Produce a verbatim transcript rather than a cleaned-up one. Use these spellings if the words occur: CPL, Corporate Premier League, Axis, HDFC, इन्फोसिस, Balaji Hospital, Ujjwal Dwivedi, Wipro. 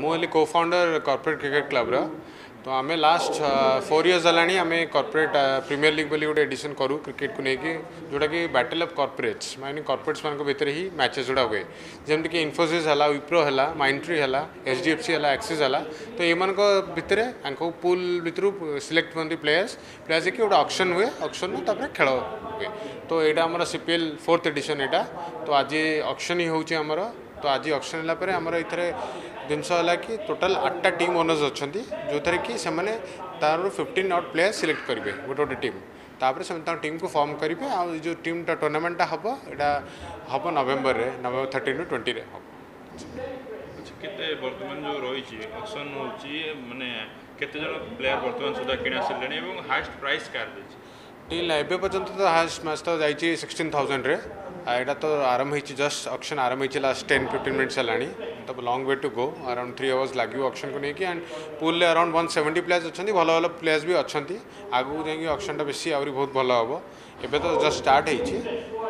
मुझे cofounder corporate cricket club रा तो आम लास्ट फोर इयर्स है आम कॉर्पोरेट प्रीमियर लीग बोली गोटे एडिशन करूँ क्रिकेट को लेकिन जोटा कि बैटल ऑफ कॉर्पोरेट्स माने कॉर्पोरेट्स मान भीतर ही मैचेस जोड़ा हुए जमती कि इन्फोसिस है विप्रो है माइंडट्री है एचडीएफसी है एक्सिस है तो ये भितर पुल भितर सिलेक्ट हमें प्लेयर्स प्लेयर्स कि गोटे ऑक्शन हुए ऑक्शन में खेल हुए तो यहाँ आम सीपीएल फोर्थ एडिशन यहाँ तो आज ऑक्शन ही होमर तो आज ऑक्शन है आमर ये जिनसा कि टोटाल आठटा टीम ओनर्स अच्छा जो थे कि तार फिफ्टीन आउट प्लेयर सिलेक्ट करेंगे गोटे गोटे टीम तापर से टीम को फॉर्म करेंगे आ जो टीम टूर्नामेंट हम यहाँ हम नवेम्बर रे नवेम्बर थर्टीन टू ट्वेंटी हम वर्तमान जो रही ऑक्शन हो माने केते जन प्लेयर वर्तमान सुधा किना सर हाईएस्ट प्राइस कार टील एवं पर्यटन तो हाईएस्ट मैच तो जाइए सिक्सटीन थाउजेंड रे यहाँ तो आरंभ हो जस्ट ऑक्शन आरंभ हो लास्ट टेन फिफ्टीन मिनट्स है तब long way to go around three hours लगे ऑक्शन को लेकिन एंड पुल में अराउंड वन सेवेन्टी प्लेयर्स अच्छा भल भल प्लेयर्स भी अच्छा आगे जाकि ऑक्शन बेसी आहरी बहुत भल हम ए तो जस्ट स्टार्ट होती